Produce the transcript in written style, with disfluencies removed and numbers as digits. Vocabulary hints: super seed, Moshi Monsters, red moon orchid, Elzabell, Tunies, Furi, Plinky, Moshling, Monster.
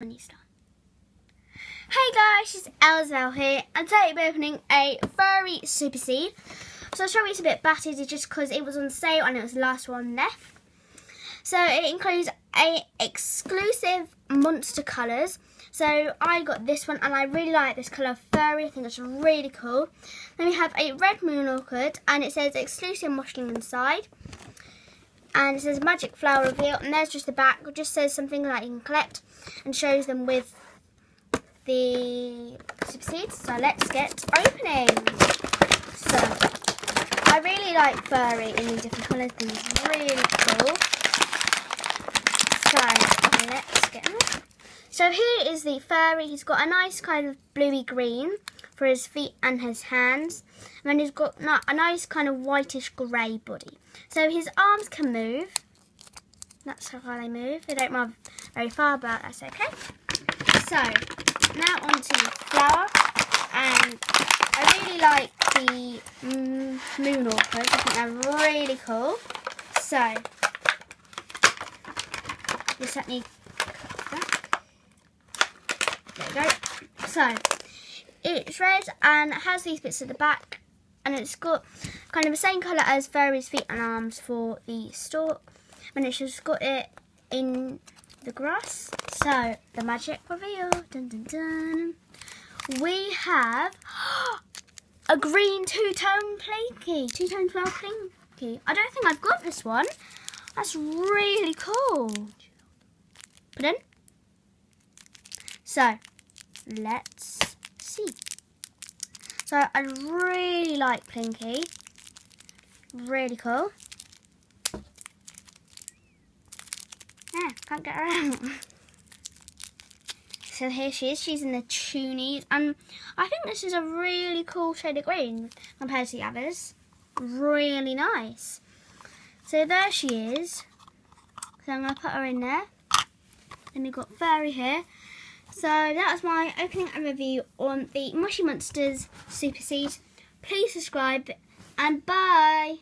Hey guys, it's Elzabell here, and today we're opening a Furi Super Seed. So I'll show you it's a bit battered just because it was on sale and it was the last one left. So it includes a exclusive monster colours. So I got this one and I really like this colour Furi. I think it's really cool. Then we have a Red Moon Orchid and it says exclusive moshling inside. And it says magic flower reveal, and there's just the back. It just says something that you can collect and shows them with the super seeds. So let's get opening. So I really like Furi in different colours. It's really cool. So let's get on. So here is the Furi. He's got a nice kind of bluey green for his feet and his hands. And then he's got a nice kind of whitish grey body. So his arms can move. That's how they move. They don't move very far, but that's okay. So now onto the flower. And I really like the moon orchids. I think they're really cool. So just let me cut that. There we go. So it's red and it has these bits at the back, and it's got kind of the same colour as Furi's feet and arms for the stalk, and it's just got it in the grass. So the magic reveal, dun dun dun. We have a green two-tone Plinky, two-tone flower Plinky. I don't think I've got this one. That's really cool. Put in. So let's. So I really like Plinky, really cool. Yeah, can't get her out. So here she is, she's in the Tunies, and I think this is a really cool shade of green compared to the others. Really nice. So there she is. So I'm going to put her in there. Then we've got Furi here. So that was my opening and review on the Moshi Monsters Super Seed. Please subscribe and bye!